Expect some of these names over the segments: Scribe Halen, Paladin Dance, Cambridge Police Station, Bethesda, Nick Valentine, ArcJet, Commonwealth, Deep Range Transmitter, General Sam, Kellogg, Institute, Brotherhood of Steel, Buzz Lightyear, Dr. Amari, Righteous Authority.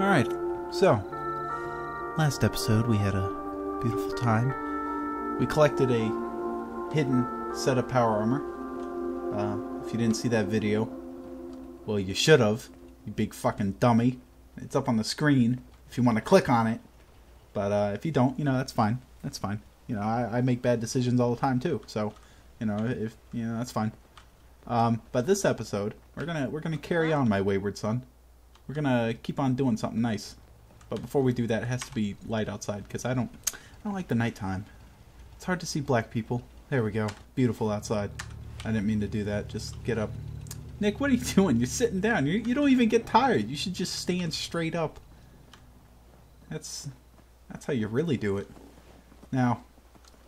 Alright, so, last episode we had a beautiful time. We collected a hidden set of power armor. If you didn't see that video, well, you should have, you big fucking dummy. It's up on the screen if you want to click on it. But if you don't, you know, that's fine. That's fine. You know, I make bad decisions all the time too. So, you know, if you know, that's fine. But this episode, we're gonna carry on, my wayward son. We're gonna keep on doing something nice. But before we do that, it has to be light outside because I don't like the nighttime. It's hard to see black people. There we go. Beautiful outside. I didn't mean to do that. Just get up. Nick, what are you doing? You're sitting down. You don't even get tired. You should just stand straight up. That's how you really do it. Now,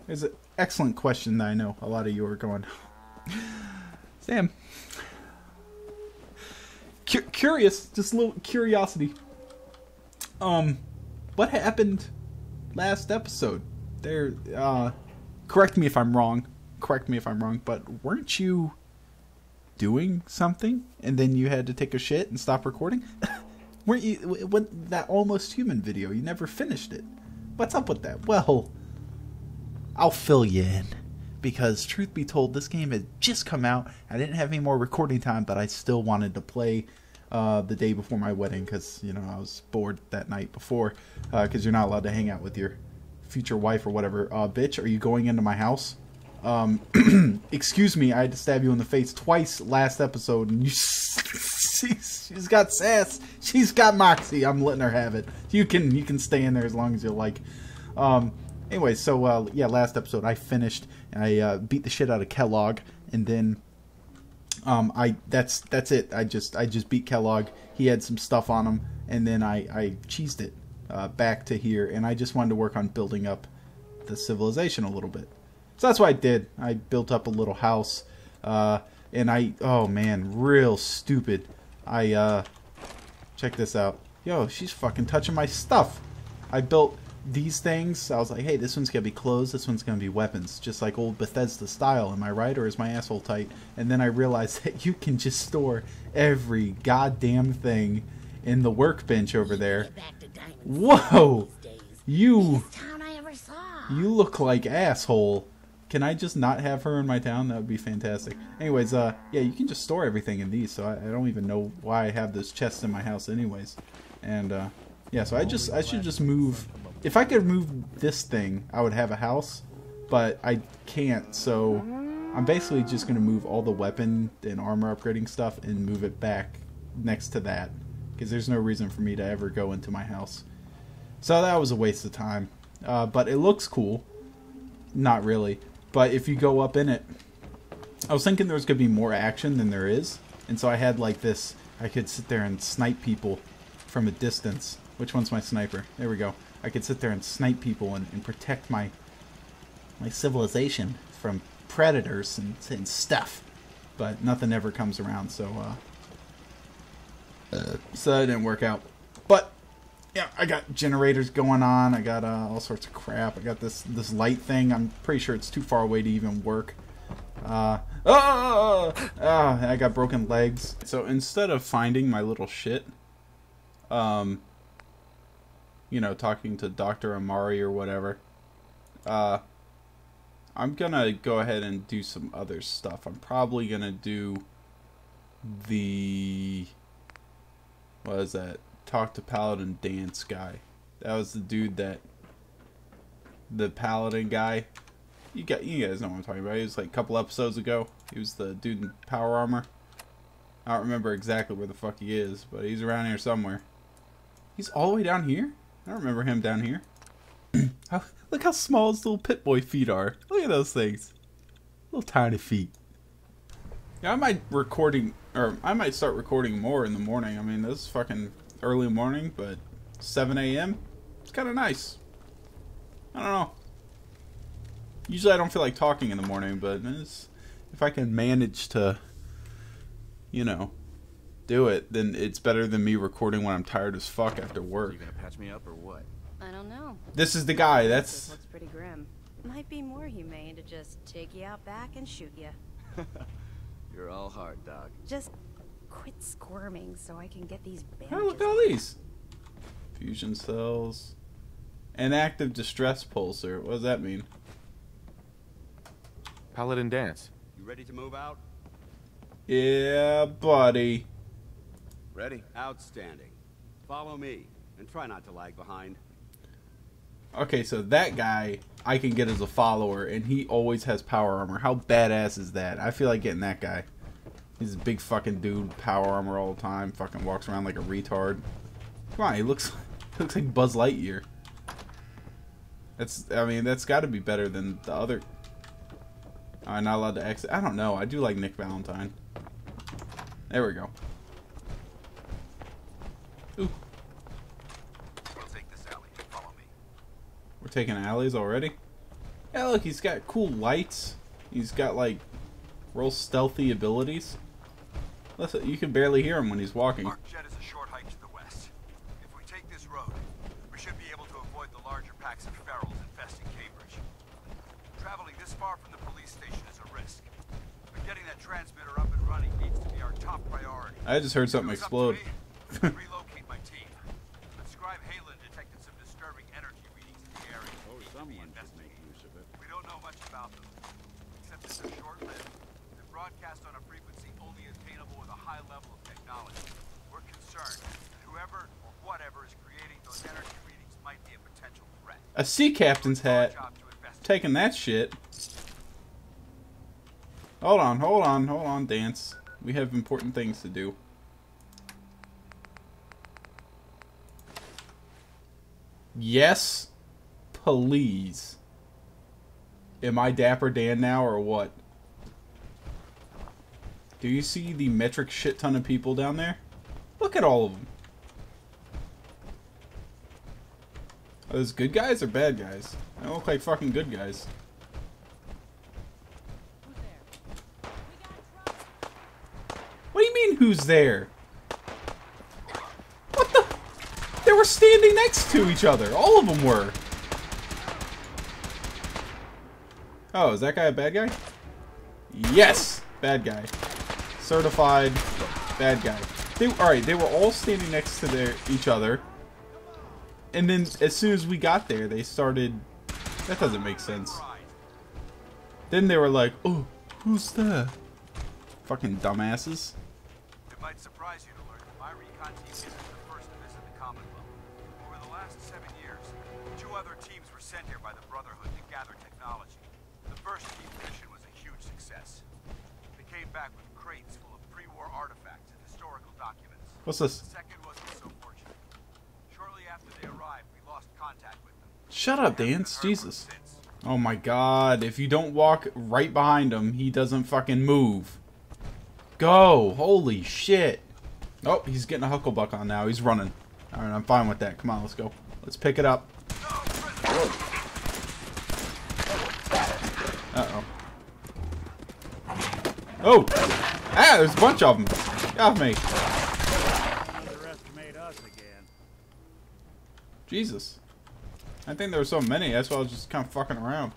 there's an excellent question that I know a lot of you are going, Sam, curious, just a little curiosity. What happened last episode? There, correct me if I'm wrong. Correct me if I'm wrong, but weren't you doing something and then you had to take a shit and stop recording? Weren't you, what, that Almost Human video, you never finished it. What's up with that? Well, I'll fill you in. Because, truth be told, this game had just come out. I didn't have any more recording time, but I still wanted to play the day before my wedding. Because, you know, I was bored that night before. Because you're not allowed to hang out with your future wife or whatever. Bitch, are you going into my house? Excuse me, I had to stab you in the face twice last episode. And you... She's got sass. She's got moxie. I'm letting her have it. You can stay in there as long as you like. Anyway, so yeah, last episode I finished. I beat the shit out of Kellogg, and then that's it. I just beat Kellogg. He had some stuff on him, and then I cheesed it back to here. And I just wanted to work on building up the civilization a little bit. So that's what I did. I built up a little house, and oh man, real stupid. Check this out. Yo, she's fucking touching my stuff. I built these things. I was like, hey, this one's gonna be clothes, this one's gonna be weapons. Just like old Bethesda style, am I right? Or is my asshole tight? And then I realized that you can just store every goddamn thing in the workbench over there. Whoa! You look like asshole. Can I just not have her in my town? That would be fantastic. Anyways, yeah, you can just store everything in these, so I don't even know why I have those chests in my house anyways. And, yeah, so I should just move... If I could move this thing, I would have a house, but I can't, so I'm basically just going to move all the weapon and armor upgrading stuff and move it back next to that, because there's no reason for me to ever go into my house. So that was a waste of time. But it looks cool. Not really. But if you go up in it, I was thinking there was going to be more action than there is. And so I had like this, I could sit there and snipe people from a distance. Which one's my sniper? There we go. I could sit there and snipe people and protect my civilization from predators and stuff. But nothing ever comes around, so so that didn't work out. But yeah, I got generators going on, I got all sorts of crap, I got this light thing, I'm pretty sure it's too far away to even work. I got broken legs. So instead of finding my little shit, you know, talking to Dr. Amari or whatever, I'm gonna go ahead and do some other stuff. I'm probably gonna do the... what is that? Talk to Paladin Dance guy. That was the dude that... the Paladin guy. You guys know what I'm talking about. He was like a couple episodes ago. He was the dude in power armor. I don't remember exactly where the fuck he is, but he's around here somewhere. He's all the way down here? I don't remember him down here. Look how small his little pit boy feet are. Look at those things. Little tiny feet. Yeah, I might start recording more in the morning. I mean, this is fucking... early morning, but 7 AM, it's kind of nice. I don't know, usually I don't feel like talking in the morning, but if I can manage to, you know, do it, then it's better than me recording when I'm tired as fuck after work. You gonna patch me up or what? I don't know. This is the guy. That's... looks pretty grim. Might be more humane to just take you out back and shoot you. You're all hard, Doc. Just quit squirming so I can get these bandages. Oh, look at all these. Fusion cells. An active distress pulser. What does that mean? Paladin Dance. You ready to move out? Yeah, buddy. Ready? Outstanding. Follow me and try not to lag behind. Okay, so that guy I can get as a follower, and he always has power armor. How badass is that? I feel like getting that guy. He's a big fucking dude, power armor all the time, fucking walks around like a retard. Come on, he looks like Buzz Lightyear. That's, I mean, that's got to be better than the other. I'm not allowed to exit. I don't know. I do like Nick Valentine. There we go. Ooh. We'll take this alley. Follow me. We're taking alleys already? Yeah, look, he's got cool lights. He's got, like, real stealthy abilities. Listen, you can barely hear him when he's walking. ArcJet is a short hike to the west. If we take this road, we should be able to avoid the larger packs of ferals infesting Cambridge. Traveling this far from the police station is a risk. But getting that transmitter up and running needs to be our top priority. I just heard something explode. Relocate my team. But Scribe Halen detected some disturbing energy readings in the area. Oh, someone investigating use of it. We don't know much about them, except that they're short-lived. They broadcast on a frequency only attainable with a high level of technology. We're concerned that whoever or whatever is creating those energy readings might be a potential threat. A sea captain's hat. Taking that shit. Hold on, hold on, hold on, Dance. We have important things to do. Yes, please. Am I Dapper Dan now or what? Do you see the metric shit ton of people down there? Look at all of them. Are those good guys or bad guys? They look like fucking good guys. What do you mean, who's there? They were standing next to each other. All of them were. Oh, is that guy a bad guy? Yes! Bad guy. Certified bad guy. Alright, they were all standing next to each other. And then, as soon as we got there, they started... That doesn't make sense. Then they were like, oh, who's there? Fucking dumbasses. It might surprise you to learn that my recon team isn't the first to visit the Commonwealth. Over the last 7 years, 2 other teams were sent here by the Brotherhood to gather technology. The first team mission was a huge success. They came back with crates full of pre-war artifacts and historical documents. What's this? The second wasn't so fortunate. Shortly after they arrived, we lost contact with them. Shut up, Dance. Jesus. Oh my god. If you don't walk right behind him, he doesn't fucking move. Go. Holy shit. Oh, he's getting a hucklebuck on now. He's running. Alright, I'm fine with that. Come on, let's go. Let's pick it up. Uh-oh. Oh! Ah, there's a bunch of them. Get off me. Underestimate us again. Jesus. I think there were so many. That's why I was just kind of fucking around.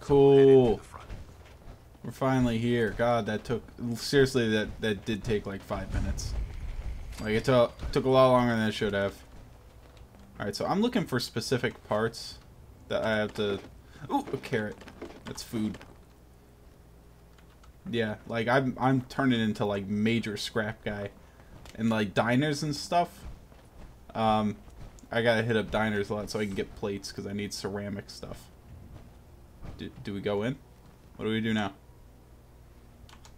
Cool. We're finally here. God, that took... Seriously, that did take like 5 minutes. Like, it took a lot longer than it should have. Alright, so I'm looking for specific parts that I have to... Ooh, a carrot. That's food. Yeah, like, I'm turning into, like, major scrap guy. And, like, diners and stuff. I gotta hit up diners a lot so I can get plates, because I need ceramic stuff. Do we go in? What do we do now?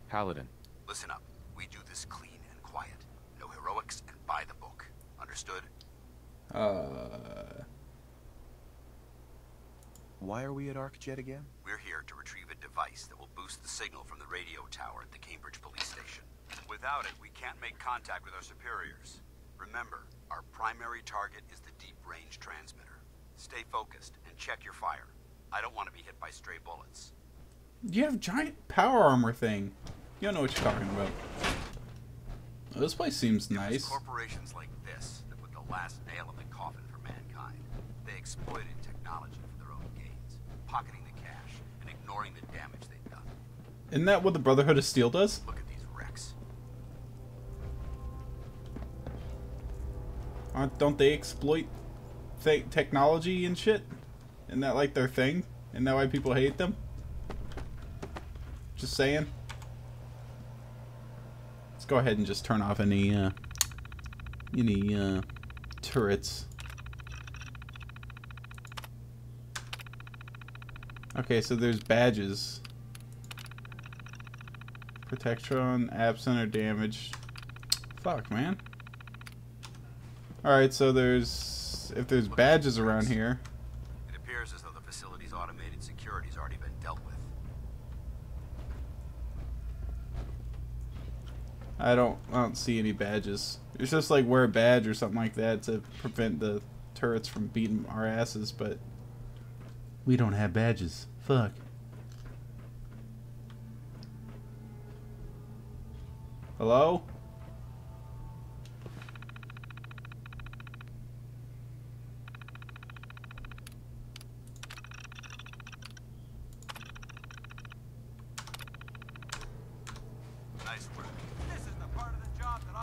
Paladin. Listen up. We do this clean and quiet. No heroics and by the book. Understood? Why are we at ArcJet again? We're here to retrieve a device that will boost the signal from the radio tower at the Cambridge Police Station. Without it, we can't make contact with our superiors. Remember, our primary target is the Deep Range Transmitter. Stay focused and check your fire. I don't want to be hit by stray bullets. You have giant power armor thing. You don't know what you're talking about. Well, this place seems nice. It's corporations like this that put the last nail in the coffin for mankind. They exploited technology for their own gains, pocketing the cash and ignoring the damage they've done. Isn't that what the Brotherhood of Steel does? Look at these wrecks. Don't they exploit technology and shit? Isn't that like their thing? Isn't that why people hate them? Just saying. Let's go ahead and just turn off any turrets. Okay, so there's badges. Protection, absent or damaged. Fuck, man. Alright, so there's... if there's badges around here... It appears as though the facility's automated security's already been dealt with. I don't see any badges. It's just like wear a badge or something like that to prevent the turrets from beating our asses, but... we don't have badges. Fuck. Hello? Nice work. This is the part of the job that I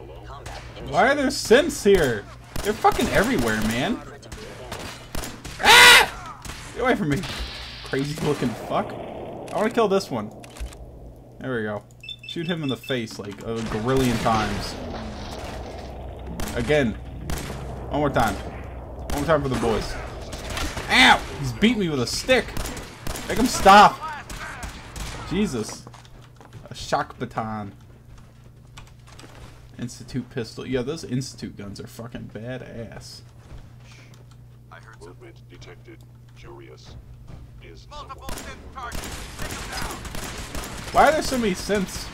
love. Combat initiated. Why are there synths here? They're fucking everywhere, man. Get away from me, crazy looking fuck. I want to kill this one. There we go. Shoot him in the face like a gorillion times. Again. One more time. One more time for the boys. Ow! He's beat me with a stick. Make him stop. Jesus. A shock baton. Institute pistol. Yeah, those Institute guns are fucking badass. I heard movement detected. Curious. Is multiple synth targets. Take them down. Why are there so many synths?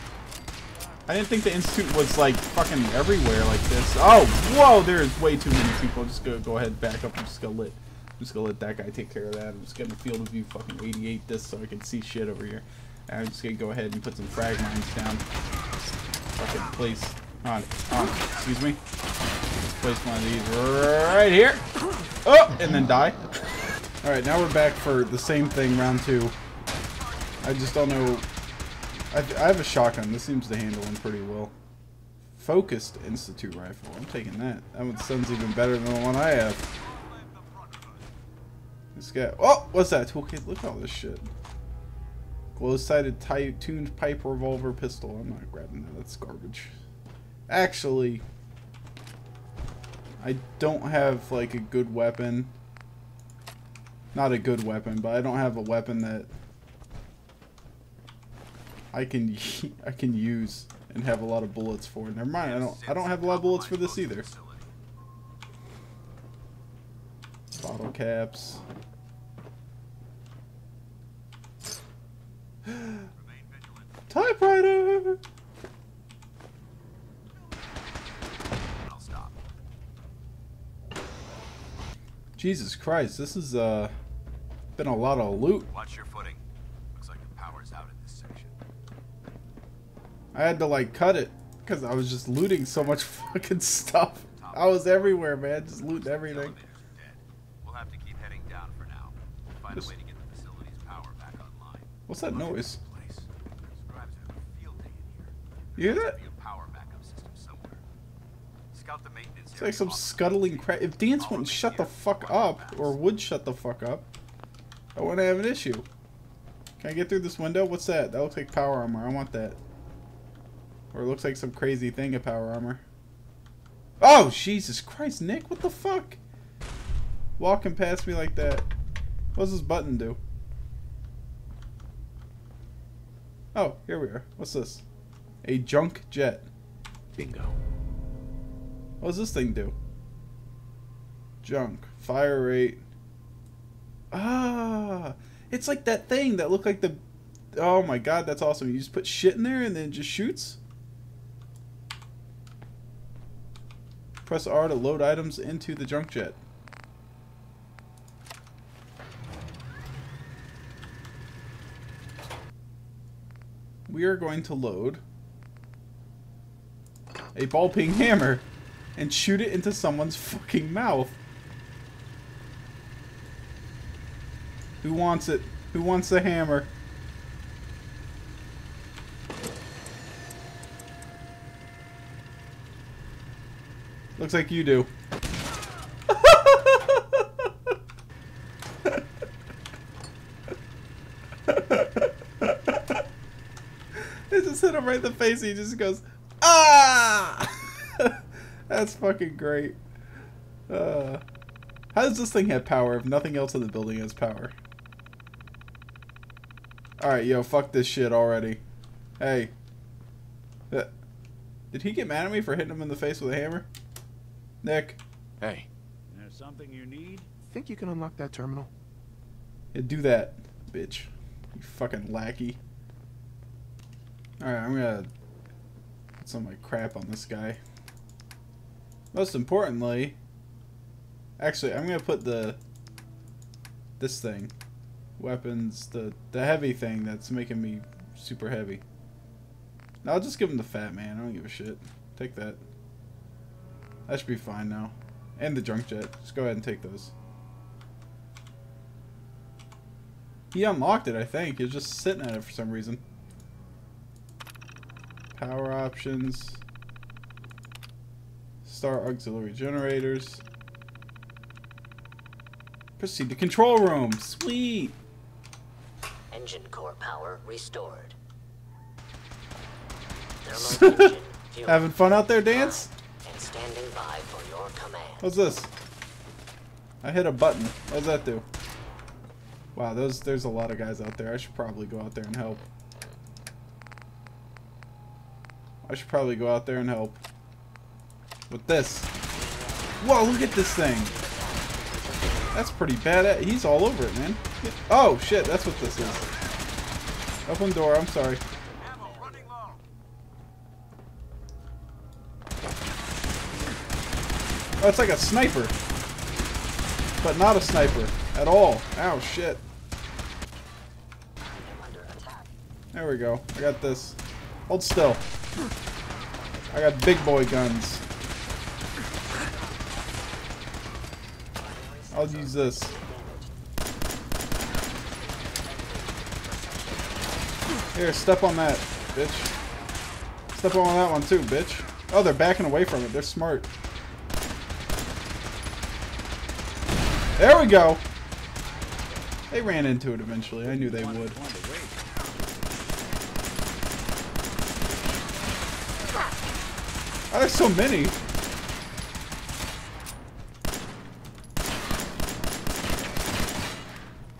I didn't think the Institute was like fucking everywhere like this. Oh, whoa! There's way too many people. I'm just gonna go ahead and back up. I'm just gonna let that guy take care of that. I'm just gonna field of view fucking 88 this so I can see shit over here. And I'm just gonna go ahead and put some frag mines down. Fucking place on. Excuse me. Let's place one of these right here. Oh, and then die. Alright, now we're back for the same thing, round two. I just don't know... I have a shotgun. This seems to handle him pretty well. Focused Institute rifle. I'm taking that. That one sounds even better than the one I have. This guy... oh! What's that? Toolkit? Look at all this shit. Glow-sided tuned pipe revolver pistol. I'm not grabbing that. That's garbage. Actually... I don't have, like, a good weapon. Not a good weapon, but I don't have a weapon that I can use and have a lot of bullets for. Never mind, I don't have a lot of bullets for this either. Bottle caps. Typewriter. Jesus Christ, this is been a lot of loot. Watch your footing. Looks like the power's out in this section. I had to like cut it because I was just looting so much fucking stuff. I was everywhere, man, just looting everything. We'll have to keep heading down for now. Find a way to get the facility's power back online. What's that noise? You hear that? It's like some scuttling crap. If Dance wouldn't shut the fuck up, or would shut the fuck up, I wouldn't have an issue. Can I get through this window? What's that? That looks like power armor. I want that. Or it looks like some crazy thing of power armor. Oh, Jesus Christ, Nick. What the fuck? Walking past me like that. What does this button do? Oh, here we are. What's this? A junk jet. Bingo. What does this thing do? Junk. Fire rate. Ah! It's like that thing that looked like the... oh my god, that's awesome. You just put shit in there and then it just shoots? Press R to load items into the junk jet. We are going to load... a ball-peen hammer. And shoot it into someone's fucking mouth. Who wants it? Who wants the hammer? Looks like you do. It just hit him right in the face and he just goes, ah! That's fucking great. How does this thing have power if nothing else in the building has power? Alright, yo, fuck this shit already. Hey. Did he get mad at me for hitting him in the face with a hammer? Nick. Hey. There's something you need? Think you can unlock that terminal? Yeah, do that, bitch. You fucking lackey. Alright, I'm gonna put some of my crap on this guy. Most importantly, actually, I'm gonna put this thing, weapons, the heavy thing that's making me super heavy. Now I'll just give him the fat man. I don't give a shit. Take that. That should be fine now. And the junk jet. Just go ahead and take those. He unlocked it, I think. He's just sitting at it for some reason. Power options. Star auxiliary generators. Proceed to control room. Sweet. Engine core power restored. Engine, having fun out there, Dance? And standing by for your command. What's this? I hit a button. What does that do? Wow, there's a lot of guys out there. I should probably go out there and help. With this. Whoa, look at this thing. That's pretty badass. He's all over it, man. Oh, shit, that's what this is. Open door, I'm sorry. Oh, it's like a sniper. But not a sniper at all. Ow, shit. There we go. I got this. Hold still. I got big boy guns. I'll use this. Here, step on that, bitch. Step on that one too, bitch. Oh, they're backing away from it. They're smart. There we go. They ran into it eventually. I knew they would. Oh, there's so many.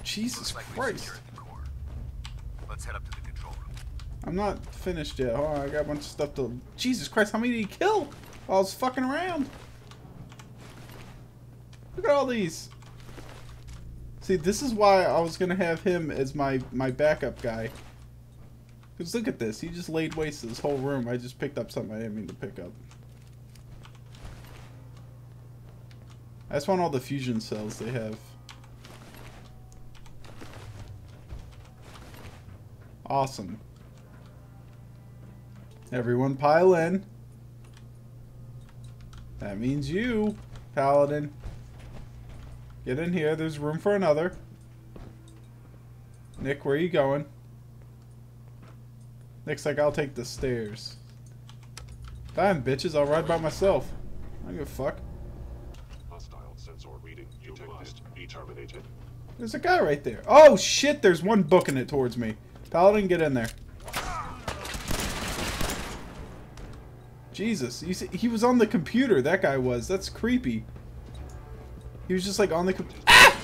Jesus Christ. Let's head up to the control room. I'm not finished yet. Oh, I got a bunch of stuff to... Jesus Christ, how many did he kill while I was fucking around? Look at all these. See, this is why I was going to have him as my backup guy. Because look at this. He just laid waste to this whole room. I just picked up something I didn't mean to pick up. I just want all the fusion cells they have. Awesome. Everyone pile in. That means you, Paladin. Get in here. There's room for another. Nick, where are you going? Nick's like, I'll take the stairs. Damn, bitches. I'll ride by myself. I don't give a fuck. Hostile sensor reading detected. Be terminated. There's a guy right there. Oh, shit. There's one booking it towards me. Paladin, get in there. Jesus. You see, he was on the computer. That guy was. That's creepy. He was just like on the computer. Ah!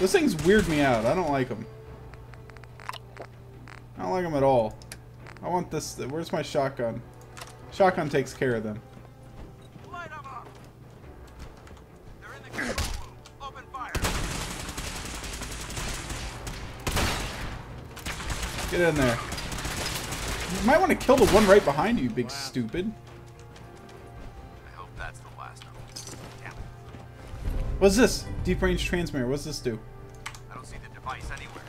Those things weird me out. I don't like them. I don't like them at all. I want this. Where's my shotgun? Shotgun takes care of them. Light them up. They're in the control room. Open fire. Get in there. You might want to kill the one right behind you, big stupid. What's this? Deep Range Transmitter. What's this do? I don't see the device anywhere.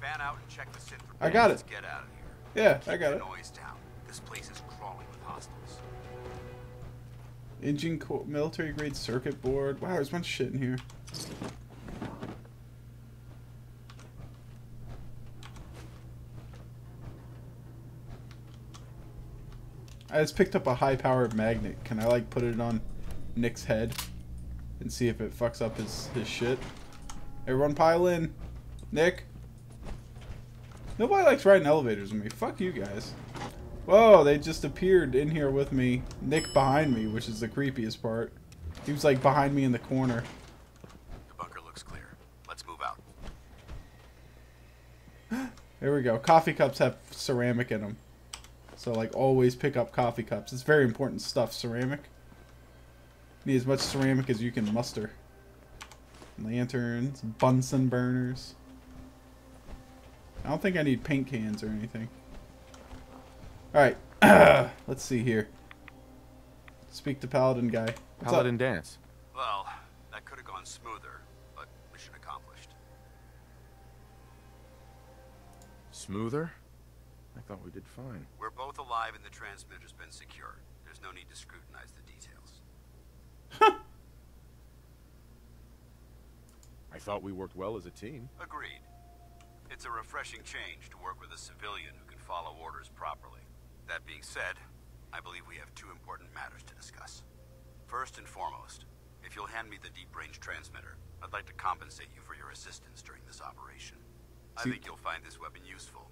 Fan out and check the synth. I got it. Get out of here. Yeah, I got it. Noise down. This place is crawling with hostiles. Engine core, military grade circuit board. Wow, there's a bunch of shit in here. I just picked up a high powered magnet. Can I like put it on Nick's head? And see if it fucks up his shit. Everyone pile in. Nick, Nobody likes riding elevators with me. Fuck you guys. Whoa, they just appeared in here with me. Nick behind me, which is the creepiest part. He was like behind me in the corner. The bunker looks clear. Let's move out. There we go. Coffee cups have ceramic in them. So like always pick up coffee cups. It's very important stuff. Ceramic. Need as much ceramic as you can muster. Lanterns, Bunsen burners. I don't think I need paint cans or anything. Alright, let's see here. Speak to Paladin guy. What's Paladin up? Dance. Well, that could have gone smoother, but mission accomplished. Smoother? I thought we did fine. We're both alive and the transmitter's been secured. There's no need to scrutinize the details. Huh. I thought we worked well as a team. Agreed. It's a refreshing change to work with a civilian who can follow orders properly. That being said, I believe we have two important matters to discuss. First and foremost, if you'll hand me the Deep Range Transmitter, I'd like to compensate you for your assistance during this operation. I think you'll find this weapon useful.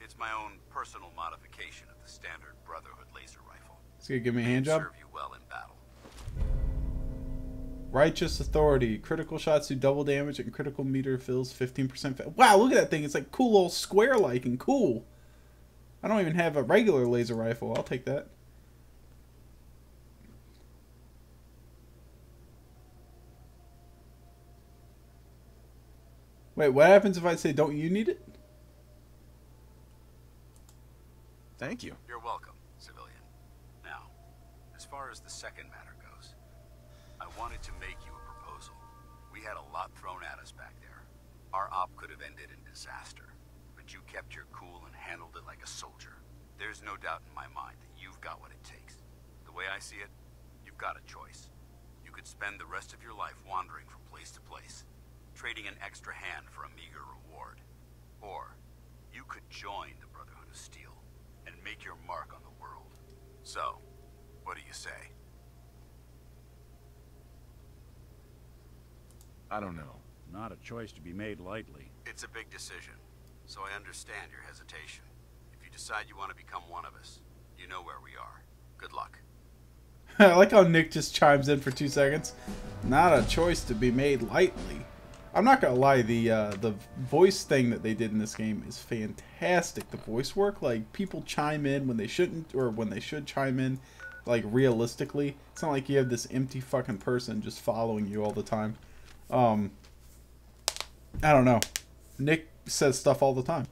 It's my own personal modification of the standard Brotherhood laser rifle. It's gonna give me a handjob? Serve you well in battle. Righteous Authority. Critical shots do double damage and critical meter fills 15%. Wow, look at that thing. It's like cool old square-like and cool. I don't even have a regular laser rifle. I'll take that. Wait, what happens if I say, don't you need it? Thank you. You're welcome, civilian. Now, as far as the second matter goes, I wanted to make you a proposal. We had a lot thrown at us back there. Our op could have ended in disaster. You kept your cool and handled it like a soldier. There's no doubt in my mind that you've got what it takes. The way I see it, you've got a choice. You could spend the rest of your life wandering from place to place, trading an extra hand for a meager reward. Or you could join the Brotherhood of Steel and make your mark on the world. So, what do you say? I don't know. Not a choice to be made lightly. It's a big decision. So I understand your hesitation. If you decide you want to become one of us, you know where we are. Good luck. I like how Nick just chimes in for 2 seconds. Not a choice to be made lightly. I'm not gonna lie, the voice thing that they did in this game is fantastic. The voice work, like people chime in when they shouldn't, or when they should chime in, like realistically. It's not like you have this empty fucking person just following you all the time. I don't know. Nick says stuff all the time.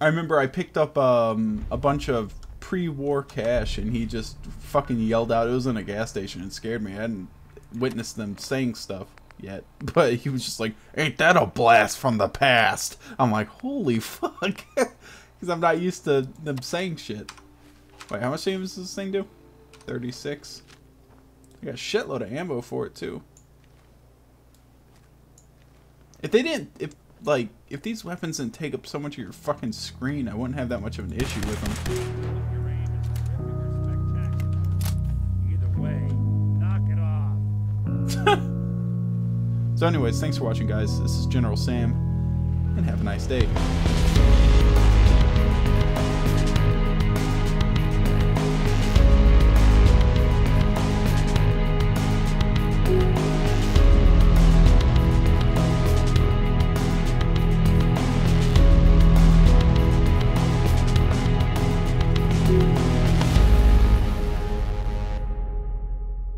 I remember I picked up a bunch of pre-war cash and he just fucking yelled out. It was in a gas station and scared me. I hadn't witnessed them saying stuff yet, but he was just like, ain't that a blast from the past? I'm like, holy fuck, because I'm not used to them saying shit. Wait, how much damage does this thing do? 36. I got a shitload of ammo for it too. If they didn't, if these weapons didn't take up so much of your fucking screen, I wouldn't have that much of an issue with them. Either way, knock it off. So anyways, thanks for watching, guys. This is General Sam, and have a nice day.